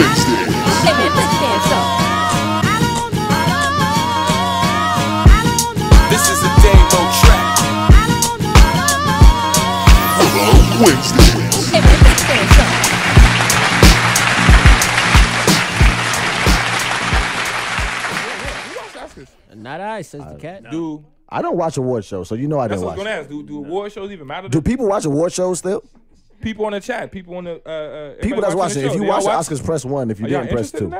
Wednesday. Hey man, put your dance up. This is a demo track. Hello, Wednesday. Hey man, put your dance up. You watch Oscars? Not I, says the cat. No. Dude. I don't watch award shows, so you know I don't watch. That's what I was going to ask. Do award shows even matter? Do people watch award shows still? People on the chat, people on the people that's watching. If you watch the Oscars, press one. If you didn't, press two.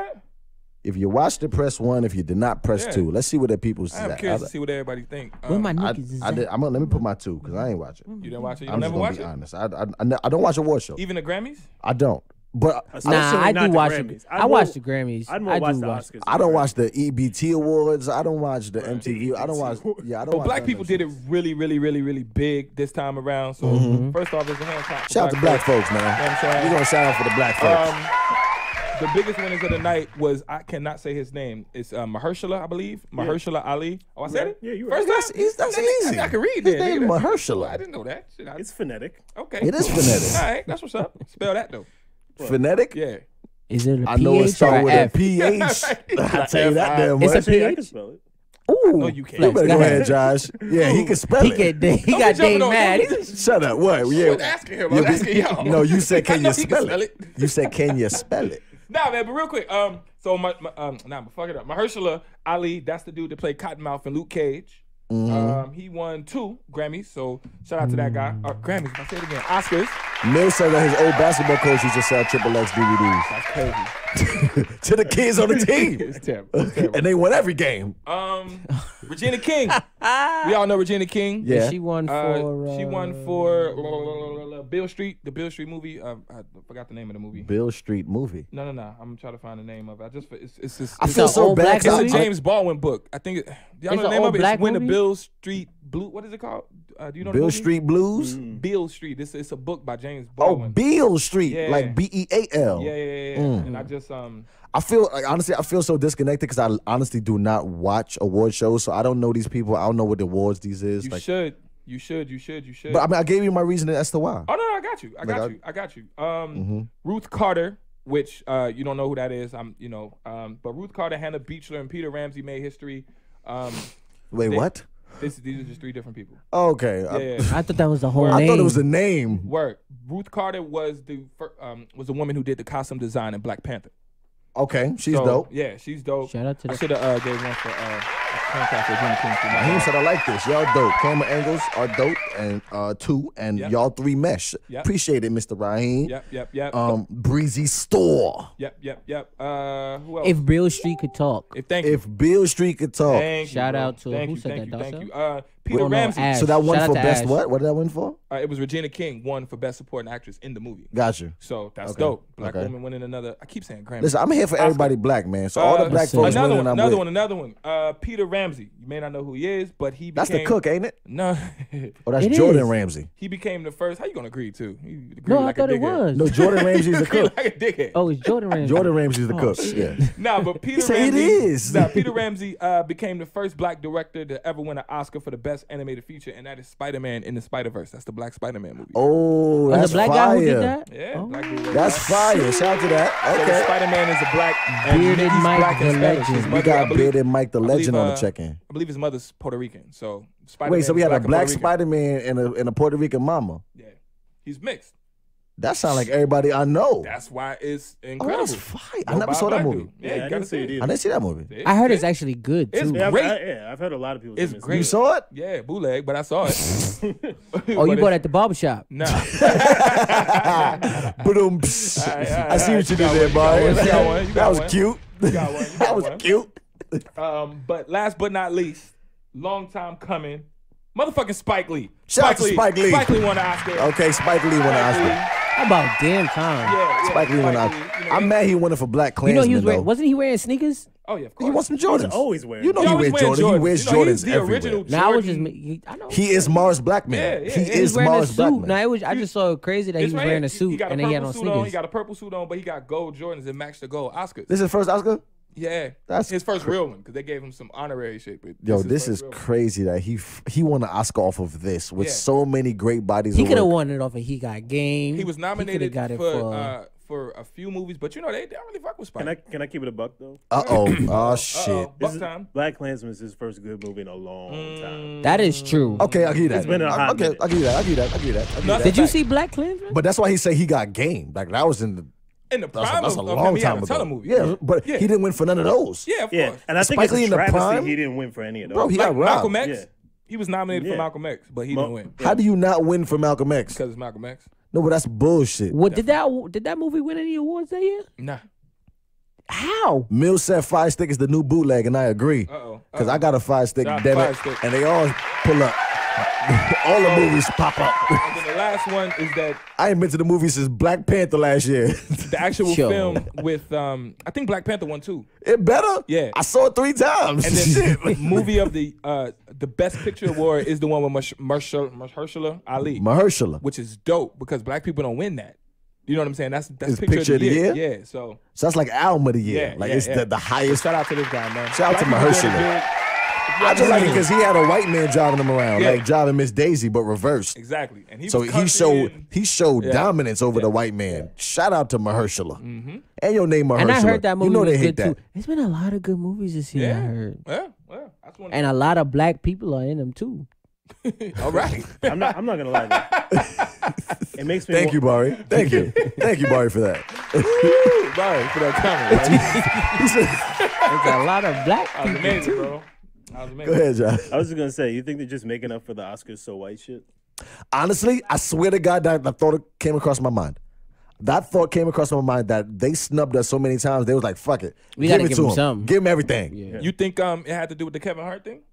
If you watched it, press one. If you did not, press two. Let's see what that people's. I'm curious to see what everybody think. Where my niggas is at? I'm gonna let me put my two because I ain't watch it. You didn't watch it. You never watch it. I'm just gonna be honest. I don't watch award shows. Even the Grammys. I don't. But I do watch it. I watch the Grammys. I watch the Oscars. I don't watch the EBT awards. I don't watch the MTV. I don't watch. Yeah, I don't. But black people did it really, really, really, really big this time around. So first off, there's a hand clap. Shout out to black folks, man. We're gonna shout out for the black folks. The biggest winners of the night was, I cannot say his name. It's Mahershala, I believe. Mahershala Ali. Oh, I said it? Yeah, you were right. First time? That's easy. I can read that. His name is Mahershala. I didn't know that. It's phonetic. Okay. It is phonetic. All right, that's what's up. Spell that though. Phonetic? Yeah. Is it a PH? I know it starts with a PH. I tell you that damn much. It's a PH. I can spell it. Ooh. No, you can't. You better go ahead, Josh. Yeah, he can spell it. He got Dave mad. Shut up. What? Yeah. I was asking him. I was asking y'all. No, you said, can you spell it? You said, can you spell it? Nah, man, but real quick. So fuck it up. Mahershala Ali, that's the dude that played Cottonmouth in Luke Cage. He won 2 Grammys, so shout out to that guy. Grammys, I say it again. Oscars. Mill said that his old basketball coach used to sell XXX DVDs. That's crazy. To the kids on the team. It's terrible. It's terrible. And they won every game. Regina King. We all know Regina King. Yeah. She won for. She won for Beale Street, the Beale Street movie. I forgot the name of the movie. Beale Street movie. No. I'm trying to find the name of it. I feel so bad. It's a James Baldwin book. I think. Y'all know the name of it. It's When the Beale Street Blue. What is it called? Do you know Beale Street Blues? Beale Street. It's a book by James Baldwin. Oh, Beale Street, yeah. Like B-E-A-L. Yeah. And I just honestly I feel so disconnected because I honestly do not watch award shows, so I don't know these people. I don't know what the awards these is. You should. You should. But I mean, I gave you my reasoning as to why. Oh, no, I got you. I got you. Ruth Carter, which you don't know who that is. But Ruth Carter, Hannah Beechler, and Peter Ramsey made history. Wait, what? These are just 3 different people. Okay. Yeah. I thought that was the whole name. I thought it was the name. Word. Ruth Carter was the woman who did the costume design in Black Panther. Okay, she's dope. Yeah, she's dope. Shout out to that. I should have gave one for contact with Regina King. He said I like this. Y'all dope. Camera angles are dope, and y'all 3 mesh. Yep. Appreciate it, Mr. Raheem. Yep. Breezy Store. Yep. Who else? If Beale Street could talk. If Beale Street could talk. Shout out to who said that? Thank you. Peter Ramsey. So that won for best what? What did that win for? It was Regina King won for best supporting actress in the movie. Gotcha. So that's dope. Black woman winning another. I keep saying Grammy. Listen, I'm here for everybody black, man. So all the black folks winning. Another one. Peter Ramsey. You may not know who he is, but he became. That's the cook, ain't it? No. Oh, that's Jordan Ramsey. He became the first. How you gonna agree to? No, I thought it was. No, Jordan Ramsey's the cook. Like a dickhead. Oh, it's Jordan Ramsey. Jordan Ramsey's the cook. Yeah. No, but Peter Ramsey. It is. Now Peter Ramsey became the first black director to ever win an Oscar for the best animated feature, and that is Spider-Man: Into the Spider-Verse. That's the black Spider-Man movie. Oh, that's fire. The black guy who did that? Yeah. Oh. Black dude, that's fire. Shout out to that. Okay. So Spider-Man is a black bearded Mike the Legend. We got bearded Mike the Legend on the check-in. I believe his mother's Puerto Rican. So Spider-Man. Wait, so we had a black Spider-Man and a Puerto Rican mama. Yeah. He's mixed. That sounds like everybody I know. That's why it's incredible. Oh, that's fire. I never saw that movie. Yeah, you gotta see it either. I didn't see that movie. I heard it's actually good, too. It's great. I've heard a lot of people say it's great. You saw it? Yeah, bootleg, but I saw it. Oh, you bought it at the barbershop? Nah. I see what you did there, boy. That was cute. That was cute. But last but not least, long time coming, motherfucking Spike Lee. Shout out to Spike Lee. Spike Lee won the Oscar. Okay, Spike Lee won the Oscar. How about damn time? Yeah, Spike Lee won the Oscar. I'm mad he won it for Black Klansman. You know he was wearing, wasn't he wearing sneakers? Oh yeah, of course. He wants some Jordans. He's always wearing. You know he wears Jordans. He wears Jordans everywhere. Now I was just, I know. He is Mars Blackman. He is Mars Blackman. Now it was, I just saw crazy that he was wearing a suit and he had on sneakers. He got a purple suit on, but he got gold Jordans that matched the gold Oscars. This is his first Oscar. Yeah, that's his first real one because they gave him some honorary shit. But yo, this is crazy that he won an Oscar off of this with so many great bodies. He could have won it off of He Got Game. He was nominated for for a few movies, but you know they don't really fuck with Spike. Can I keep it a buck though? Oh shit. Buck time. Black Klansman is his first good movie in a long time. That is true. Okay, I'll give you that. It's been a hot minute. Okay, I'll give you that. Did you see Black Klansman? But that's why he said he got game. Like that was in the. In the prime that's a long time ago. Telemovie. Yeah, but he didn't win for none of those. Yeah, of course. And I think it's a travesty he didn't win for any of those. Bro, he got robbed. Malcolm X. He was nominated for Malcolm X, but he didn't win. How do you not win for Malcolm X? Because it's Malcolm X. No, but that's bullshit. What did that movie win any awards that year? Nah. How? Mill said Fire Stick is the new bootleg, and I agree. Uh-oh. Because I got a Fire Stick, and they all pull up. All the movies pop up. And then the last one is that I ain't been to the movies since Black Panther last year. The actual film with I think Black Panther won too. It better? Yeah. I saw it 3 times. And then the movie of the Best Picture Award is the one with Mahershala Ali. Mahershala. Which is dope because black people don't win that. You know what I'm saying? That's picture of the year. Yeah. So that's like album of the year. Yeah, like it's the highest. Shout out to this guy, man. Shout out to Mahershala. I just like it because he had a white man driving him around, like Driving Miss Daisy, but reversed. Exactly, and he showed dominance over the white man. Shout out to Mahershala and your name Mahershala. And I heard that movie. You know they hate that. Too. There's been a lot of good movies this year. Yeah. I heard. Yeah, well, that's one. And a lot of black people are in them too. All right, I'm not gonna lie. It makes me. Thank you, Barry. Thank you. Thank you, Barry, for that. Barry for that comment. There's a lot of black people amazing, too. Bro. Go ahead, Josh. I was just gonna say, you think they're just making up for the Oscars so white shit? Honestly, I swear to God, that thought came across my mind. That thought came across my mind that they snubbed us so many times. They was like, "Fuck it, give him something. Give him everything." Yeah. You think it had to do with the Kevin Hart thing?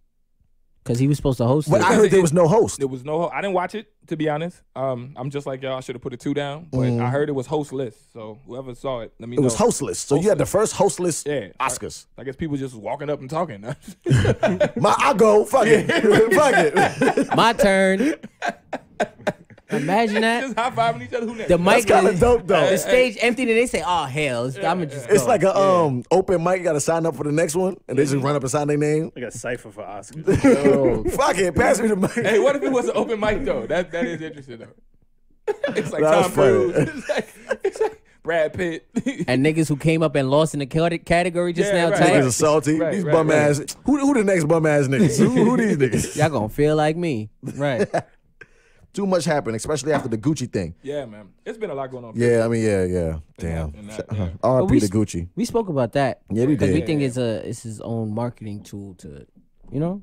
Because he was supposed to host. But I heard there was no host. There was no host. I didn't watch it, to be honest. I'm just like y'all. I should have put a 2 down, but I heard it was hostless. So whoever saw it, let me know. It was hostless. So you had the first hostless Oscars. I guess people just walking up and talking. I go fuck it, fuck it. My turn. Imagine that. Just high fiving each other. Who next? The mic kind of dope though. The stage emptied and they say, "Oh hell, I'm just." It's go. Like an open mic. You got to sign up for the next one, and they just run up and sign their name. Like a cipher for Oscars. Oh. Fuck it, pass me the mic. Hey, what if it was an open mic though? That is interesting though. It's like Tom Cruise. It's like Brad Pitt. And niggas who came up and lost in the category just now. Right. Niggas are salty. Right, these bum ass. Who the next bum ass niggas? who these niggas? Y'all gonna feel like me, right? Too much happened, especially after the Gucci thing. Yeah, man. It's been a lot going on. Yeah, I mean, yeah. Damn. R.I.P. to Gucci. We spoke about that. Yeah, we did. We think it's his own marketing tool to, you know?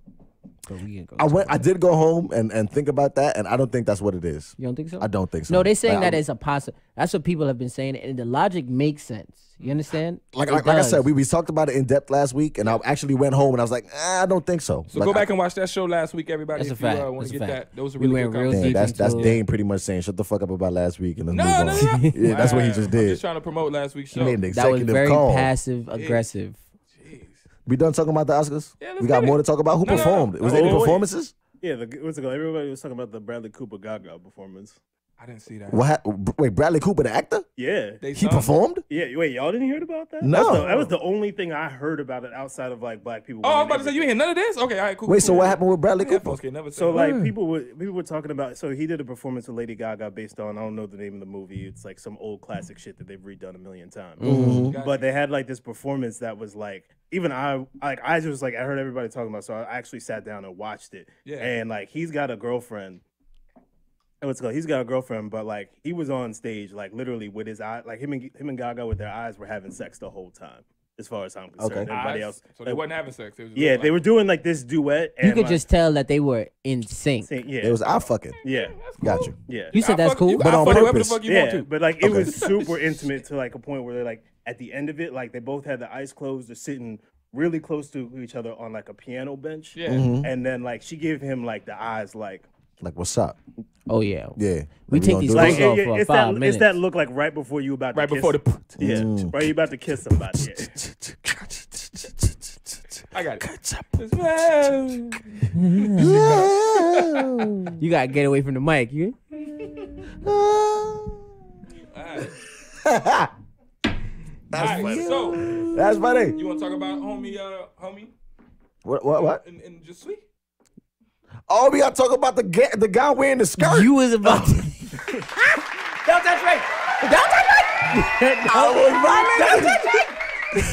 So we can go I did go home and think about that, and I don't think that's what it is. You don't think so? I don't think so. No, they're saying that it's a possible. That's what people have been saying, and the logic makes sense. You understand? Like I said, we talked about it in depth last week, and I actually went home, and I was like, I don't think so. So like, go back and watch that show last week, everybody. That's a fact. Want to get that. Those are really good comments. That's Dane pretty much saying, shut the fuck up about last week and let's move on. Yeah, that's what he just did. I'm just trying to promote last week's show. He made an executive call. That was very passive-aggressive. We done talking about the Oscars? Yeah, we got more to talk about. Who performed? Was there any performances? Yeah, everybody was talking about the Bradley Cooper Gaga performance. I didn't see that. What? Wait, Bradley Cooper, the actor? Yeah. He performed? Yeah, wait, y'all didn't hear about that? No. That was the only thing I heard about it outside of, like, black people. Oh, I was about to say, you ain't hear none of this? Okay, all right, cool. Wait, so what happened with Bradley Cooper? Okay, never so, like, people were talking about, so he did a performance with Lady Gaga based on, I don't know the name of the movie, it's, like, some old classic shit that they've redone a million times. But they had, like, this performance that was, like, even I heard everybody talking about it, so I actually sat down and watched it. Yeah. And, like, he's got a girlfriend. He's got a girlfriend, but like he was on stage, like literally with his eye, like him and Gaga with their eyes were having sex the whole time. As far as I'm concerned, everybody else. So they weren't having sex. They were doing like this duet. And, you could just tell that they were in sync. Yeah, it was eye fucking. Yeah, cool. Got you. Yeah, you said that's cool, but on purpose. But like it was super intimate to like a point where they're like at the end of it, like they both had their eyes closed, they're sitting really close to each other on like a piano bench. Yeah, and then like she gave him like the eyes like what's up? Oh yeah, yeah. We take these looks off for 5 minutes. It's that look like right before you about to kiss. Right before the right you about to kiss somebody. I got it. You gotta get away from the mic, you. That's funny. So that's funny. You wanna talk about homie? What? And just sweet. Oh, we gotta talk about the guy wearing the skirt. You was about to. Don't touch me. Don't touch me.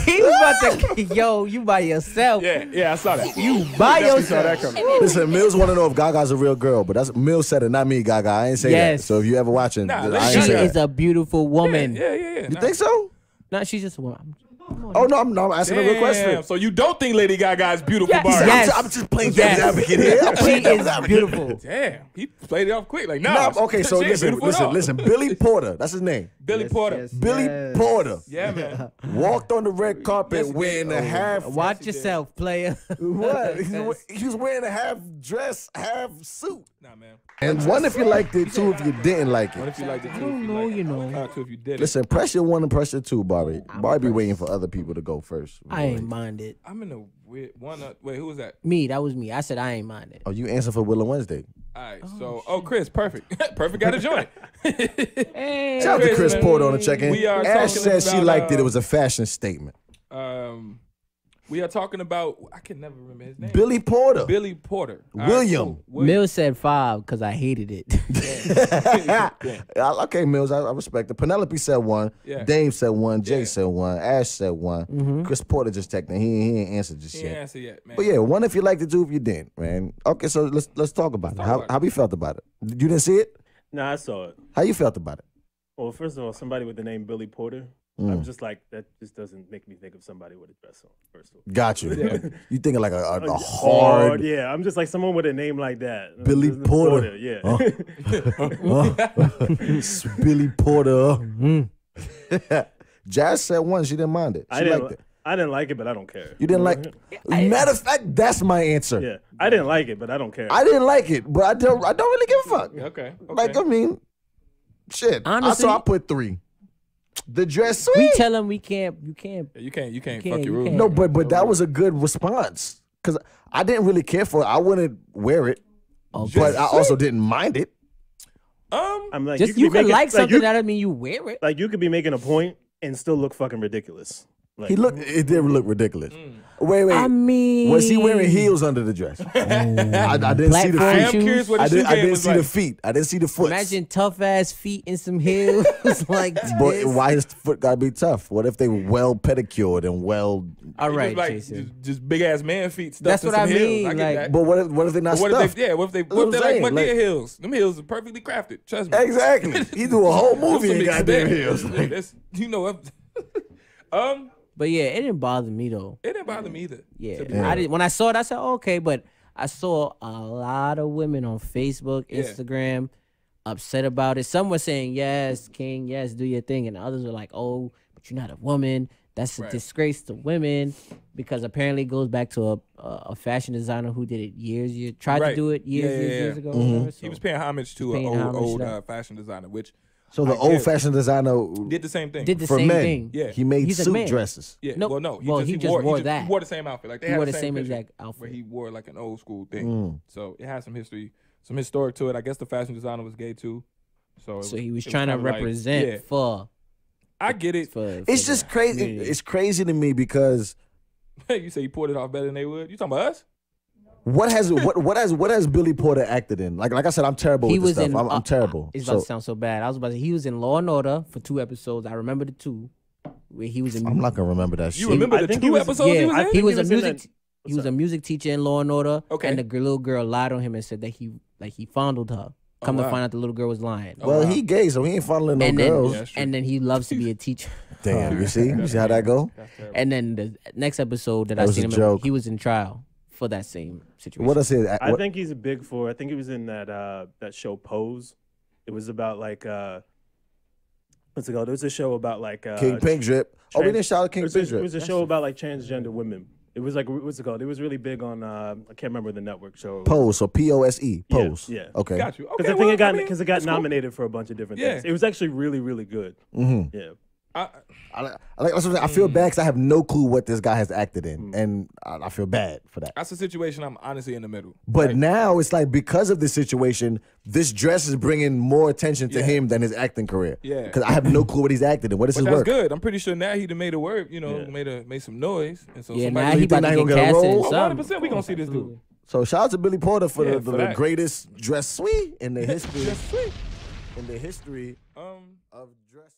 He was about to, yo, you by yourself. Yeah, yeah, I saw that. You by yourself. Saw that coming. Listen, Mills want to know if Gaga's a real girl, but that's Mills said it, not me, Gaga. I ain't say that. So if you ever watching, she is a beautiful woman. Yeah, yeah, yeah. You think so? No, she's just a woman. Oh, no, I'm asking a real question. So you don't think Lady Gaga is beautiful, Barry? Yes. I'm just playing devil's advocate here. She is beautiful. Damn, he played it off quick. Like, no. Okay, so listen. Billy Porter, that's his name. Billy Porter. Billy Porter. Yeah, man. Walked on the red carpet wearing a half. Watch yourself, player. What? He was wearing a half dress, half suit. Nah, man. And one if you liked it, two if you didn't like it. One if you liked it, two. I don't know, you know. Two if you didn't. Listen, pressure one and pressure two, Bobby. Bobby waiting for other people to go first. I ain't minded. I'm in a weird one. Wait, who was that? Me. That was me. I said I ain't minded. Oh, you answered for Willow Wednesday. All right. Oh, so, shit. Oh, Chris, perfect. Perfect got a joint. Hey, shout out to Chris Porter on the check-in. We are Ash said she liked it. It was a fashion statement. We are talking about, I can never remember his name. Billy Porter. Billy Porter. William. Mills said 5 because I hated it. Okay, Mills, I respect it. Penelope said 1. Yeah. Dave said 1. Jay said 1. Ash said 1. Mm-hmm. Chris Porter just texted. He ain't answered just yet. He ain't answered yet, man. But yeah, one if you liked it, two if you didn't, man. Okay, so let's talk about it. How we felt about it? You didn't see it? No, I saw it. How you felt about it? Well, first of all, somebody with the name Billy Porter. I'm just like, that just doesn't make me think of somebody with a dress on, first of all. Got you. Yeah. You thinking like a hard... Yeah, I'm just like someone with a name like that. Billy Porter. Yeah. Billy Porter. Jazz said 1. She didn't mind it. She liked it. I didn't like it, but I don't care. You didn't like it? Matter of fact, that's my answer. Yeah, I didn't like it, but I don't care. I didn't like it, but I don't really give a fuck. Okay. Like, I mean, shit. Honestly, I put 3. The dress suite. We tell him we can't. You can't. Yeah, you can't fuck your rules. No, but that was a good response because I didn't really care for it. I wouldn't wear it, but I also didn't mind it. I'm like, just you could like something that doesn't mean you wear it. Like you could be making a point and still look fucking ridiculous. Like, it did look ridiculous. Wait. I mean, was he wearing heels under the dress? I didn't see the feet. I didn't see the foot. Imagine tough ass feet in some heels. Like, but why his foot gotta be tough? What if they were well pedicured and well? All right, just big ass man feet. That's what I mean. But what if they're not stuffed? Yeah, what if they like Madea heels? Them heels are perfectly crafted. Trust me. Exactly. He do a whole movie in goddamn heels. You know. But yeah, it didn't bother me though. It didn't bother me either. Yeah, I didn't. When I saw it, I said okay, but I saw a lot of women on Facebook, Instagram, upset about it. Some were saying yes, King, yes, do your thing, and others were like, oh, but you're not a woman. That's a disgrace to women, because apparently it goes back to a fashion designer who did it tried to do it years ago. Mm-hmm. So he was paying homage to an old fashion designer, which. So the old-fashioned designer did the same thing. Did the same thing. Yeah, he made suit dresses. Yeah, no, well, no, he just wore that. He wore the same outfit. Like he wore the same exact outfit. Where he wore like an old school thing. So it has some history, some historic to it. I guess the fashion designer was gay too. So he was trying to represent for. I get it. It's just crazy. It's crazy to me because. You say you poured it off better than they would. You talking about us? What has Billy Porter acted in? Like I said, I'm terrible with this stuff. I'm terrible. It's about to sound so bad. I was about to say, he was in Law and Order for 2 episodes. I remember the 2 where he was in. I'm not gonna remember that. You remember the 2 episodes? Yeah, he was a music. He was a music teacher in Law and Order. Okay. And the little girl lied on him and said that he fondled her. Come to find out, the little girl was lying. Well, he gay, so he ain't fondling no girls. And then he loves to be a teacher. Damn, you see how that go? And then the next episode that I seen him, he was in trial. For that same situation. What I said, I think he's big for. I think he was in that that show Pose. It was about like what's it called? It was a show about like King Pink Drip. Oh, we didn't shout out King Pink Drip. It was a show about like transgender women. It was like what's it called? It was really big on I can't remember the network show. Pose, so P-O-S-E. Pose. Yeah. Okay. Got you. Because okay, I think it got nominated for a bunch of different things. It was actually really, really good. Mm-hmm. Yeah. I feel bad because I have no clue what this guy has acted in, and I feel bad for that. That's a situation I'm honestly in the middle. But now it's like because of this situation, this dress is bringing more attention to him than his acting career. Yeah, because I have no clue what he's acted in. What is his work? That's good. I'm pretty sure now he done made a work. You know, made some noise. And so now he's about to get casted. 100%, we gonna see this dude. So shout out to Billy Porter for the greatest dress suite in the history of dress.